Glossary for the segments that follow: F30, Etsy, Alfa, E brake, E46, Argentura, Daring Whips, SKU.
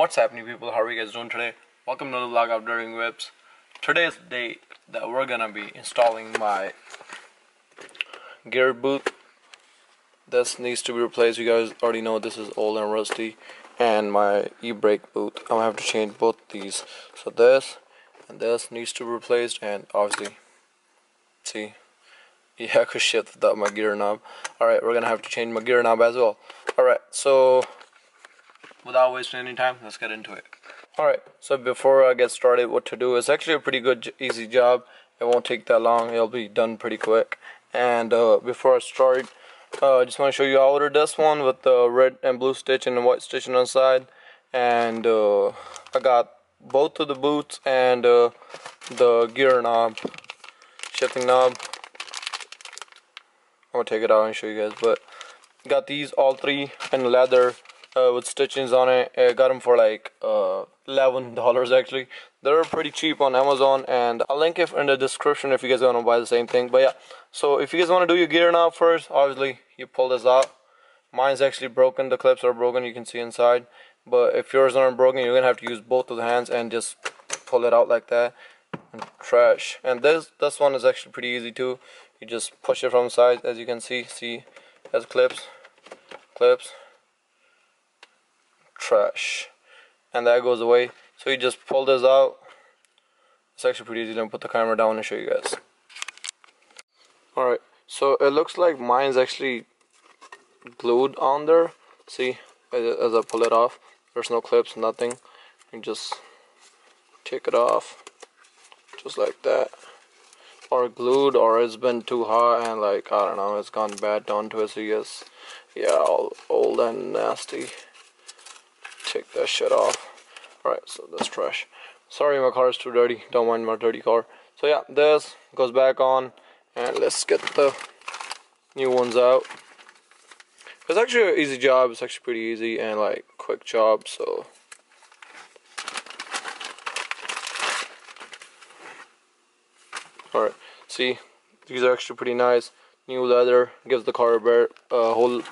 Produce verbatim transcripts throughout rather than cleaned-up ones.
What's happening, people? How are you guys doing today? Welcome to the vlog of Daring Whips. Today is the day that we're gonna be installing my gear boot. This needs to be replaced. You guys already know this is old and rusty. And my e-brake boot, I'm gonna have to change both these. So this and this needs to be replaced, and obviously, see, yeah, I could shift without my gear knob. Alright, we're gonna have to change my gear knob as well. Alright, so without wasting any time, let's get into it. Alright, so before I get started, what to do is actually a pretty good, easy job. It won't take that long, it'll be done pretty quick. And uh, before I start, I uh, just want to show you how I ordered this one with the red and blue stitch and the white stitching on the side. And uh, I got both of the boots and uh, the gear knob, shifting knob. I'm going to take it out and show you guys. But got these all three in leather. Uh, with stitchings on it. I got them for like uh, eleven dollars actually. They're pretty cheap on Amazon, and I'll link it in the description if you guys want to buy the same thing. But yeah, so if you guys want to do your gear knob first, obviously you pull this out. Mine's actually broken, the clips are broken, you can see inside. But if yours aren't broken, you're gonna have to use both of the hands and just pull it out like that. And trash. And this this one is actually pretty easy too. You just push it from the side, as you can see. See, has clips, clips. Trash, and that goes away. So you just pull this out. It's actually pretty easy. Let me put the camera down and show you guys. Alright, so it looks like mine's actually glued on there. See, as I pull it off, there's no clips, nothing. You just take it off just like that, or glued, or it's been too hot and like I don't know, it's gone bad onto it. So yes, yeah, all old and nasty. Take that shit off. Alright, so that's trash. Sorry, my car is too dirty. Don't mind my dirty car. So yeah, this goes back on, and let's get the new ones out. It's actually an easy job. It's actually pretty easy and like quick job. So alright, see, these are actually pretty nice. New leather gives the car a better, uh, whole,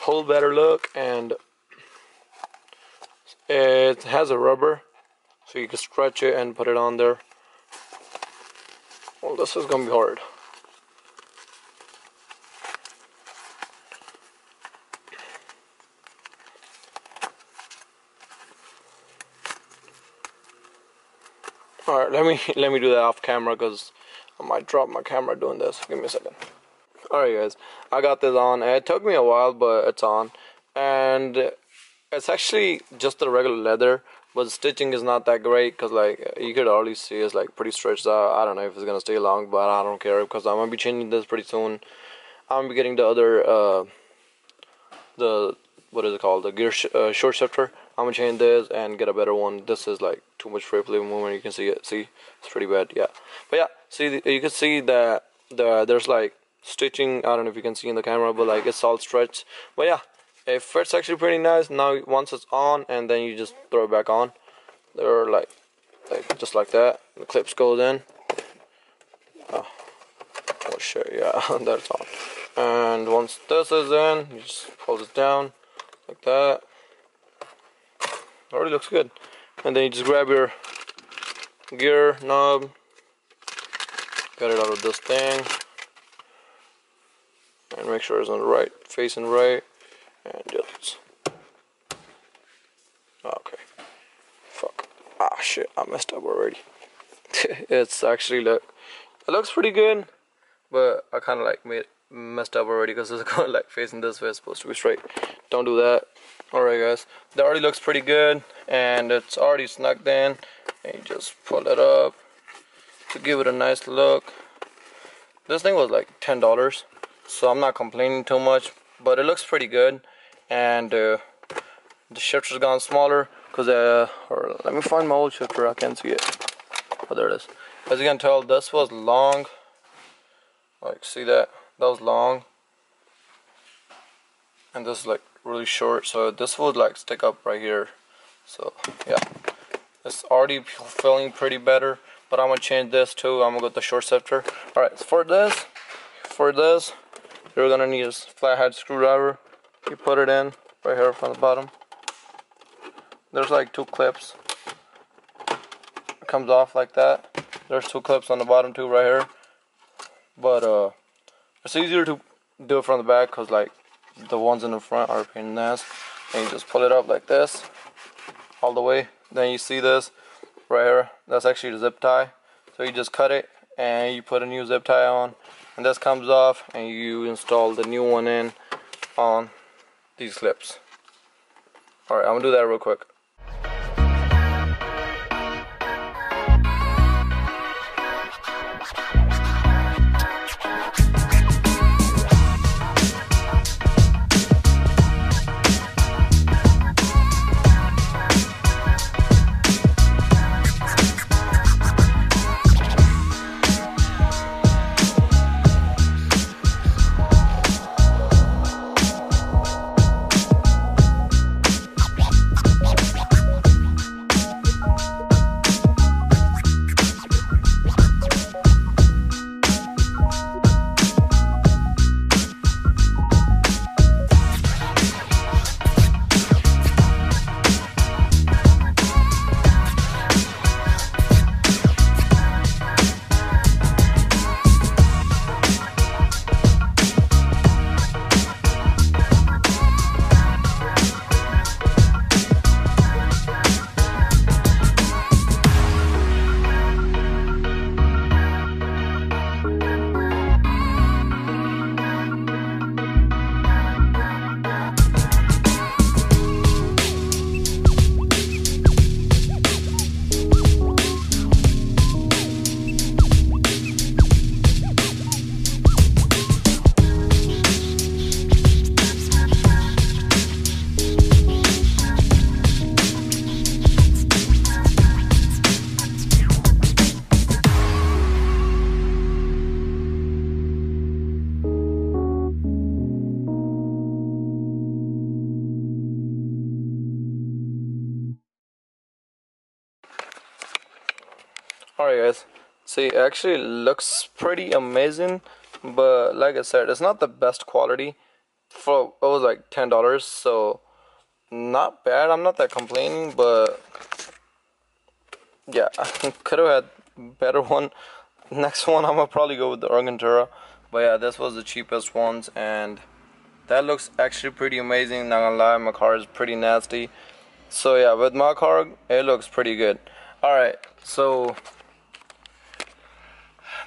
whole better look, and it has a rubber, so you can stretch it and put it on there. Well, this is gonna be hard. All right, let me let me do that off camera because I might drop my camera doing this. Give me a second. All right, guys, I got this on. It took me a while, but it's on, and it's actually just the regular leather, but the stitching is not that great because like you could already see it's like pretty stretched out. I don't know if it's gonna stay long, but I don't care because I'm gonna be changing this pretty soon. I'm gonna be getting the other uh, the what is it called the gear sh uh, short shifter. I'm gonna change this and get a better one. This is like too much free-play movement. You can see it. See, it's pretty bad. Yeah, but yeah, see, you can see that the there's like stitching. I don't know if you can see in the camera, but like it's all stretched. But yeah. It fits actually pretty nice. Now once it's on, and then you just throw it back on. They're like, like just like that. The clips goes in. Oh, oh shit! Yeah, that's on. And once this is in, you just pull it down like that. Already looks good. And then you just grab your gear knob, get it out of this thing, and make sure it's on the right, facing right. And just okay. Fuck. Ah shit, I messed up already. It's actually look. It looks pretty good, but I kind of like made messed up already because it's going like facing this way. It's supposed to be straight. Don't do that. All right, guys. That already looks pretty good, and it's already snugged in. And you just pull it up to give it a nice look. This thing was like ten dollars, so I'm not complaining too much. But it looks pretty good. And uh, the shifter's gone smaller because uh, or let me find my old shifter. I can't see it. Oh, there it is. As you can tell, this was long. Like, see that? That was long. And this is like really short. So this would like stick up right here. So yeah, it's already feeling pretty better. But I'm gonna change this too. I'm gonna go with the short shifter. All right, so for this, for this, you're gonna need a flathead screwdriver. You put it in right here from the bottom. there's like two clips. It comes off like that. There's two clips on the bottom too right here. But uh, it's easier to do it from the back because like the ones in the front are a pain in the ass. And you just pull it up like this all the way. Then you see this right here. That's actually the zip tie. So you just cut it and you put a new zip tie on. And this comes off and you install the new one in on these clips. Alright, I'm gonna do that real quick. Alright guys, see, it actually looks pretty amazing, but like I said, it's not the best quality. For it was like ten dollars, so not bad. I'm not that complaining, but yeah, I could have had better one. Next one, I'm gonna probably go with the Argentura, but yeah, this was the cheapest ones, and that looks actually pretty amazing. Not gonna lie, my car is pretty nasty, so yeah, with my car, it looks pretty good. Alright, so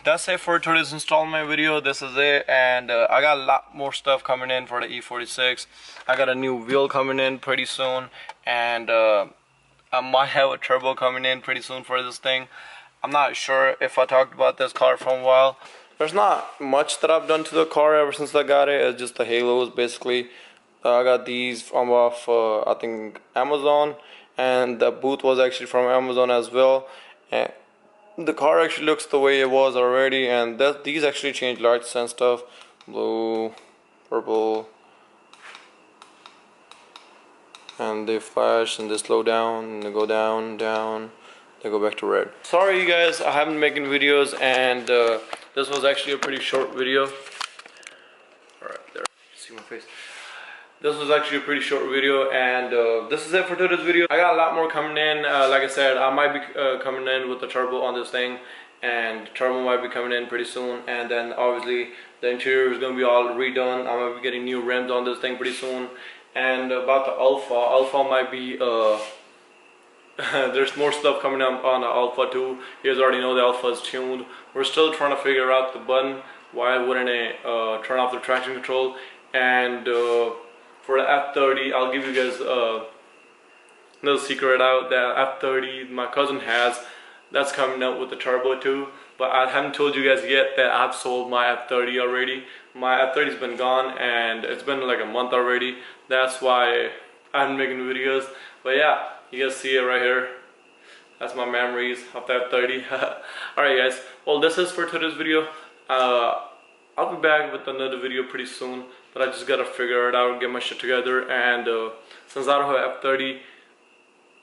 that's it for today's installment video. This is it, and uh, I got a lot more stuff coming in for the E forty-six. I got a new wheel coming in pretty soon, and uh, I might have a turbo coming in pretty soon for this thing. I'm not sure if I talked about this car for a while. There's not much that I've done to the car ever since I got it. It's just the halos basically. uh, I got these from off uh, I think Amazon, and the boot was actually from Amazon as well. And the car actually looks the way it was already, and that these actually change lights and stuff. Blue, purple, and they flash and they slow down and they go down, down, they go back to red. Sorry you guys, I haven't been making videos, and uh, this was actually a pretty short video. Alright, there, see my face. This was actually a pretty short video, and uh, this is it for today's video. I got a lot more coming in. Uh, like I said, I might be uh, coming in with the turbo on this thing, and the turbo might be coming in pretty soon. And then obviously the interior is going to be all redone. I'm going to be getting new rims on this thing pretty soon. And about the Alfa, Alfa might be... Uh, there's more stuff coming up on the Alfa too. You guys already know the Alfa is tuned. We're still trying to figure out the button. Why wouldn't it uh, turn off the traction control? And... Uh, for the F thirty, I'll give you guys uh, a little secret out that F thirty my cousin has. That's coming out with the turbo too. But I haven't told you guys yet that I've sold my F thirty already. My F thirty's been gone, and it's been like a month already. That's why I'm making videos. But yeah, you guys see it right here. That's my memories of the F thirty. Alright guys, well this is for today's video. Uh, I'll be back with another video pretty soon. But I just gotta figure it out, get my shit together, and uh, since I don't have F thirty,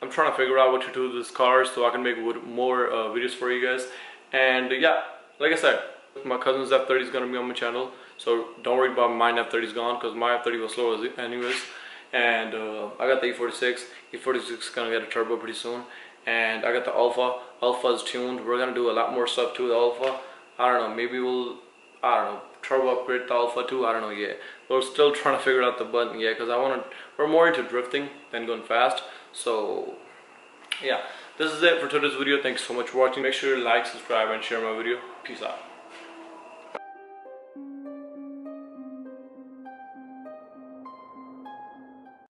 I'm trying to figure out what to do with this car so I can make more uh, videos for you guys. And uh, yeah, like I said, my cousin's F thirty is gonna be on my channel, so don't worry about mine F thirty is gone because my F thirty was slow anyways. and uh, I got the E forty-six. E forty-six is gonna get a turbo pretty soon, and I got the Alfa. Alfa's tuned. We're gonna do a lot more stuff to the Alfa. I don't know, maybe we'll, I don't know, turbo upgrade the Alfa too, I don't know yet. We're still trying to figure out the button yet, because I wanna, we're more into drifting than going fast. So yeah, this is it for today's video. Thanks so much for watching. Make sure you like, subscribe, and share my video. Peace out.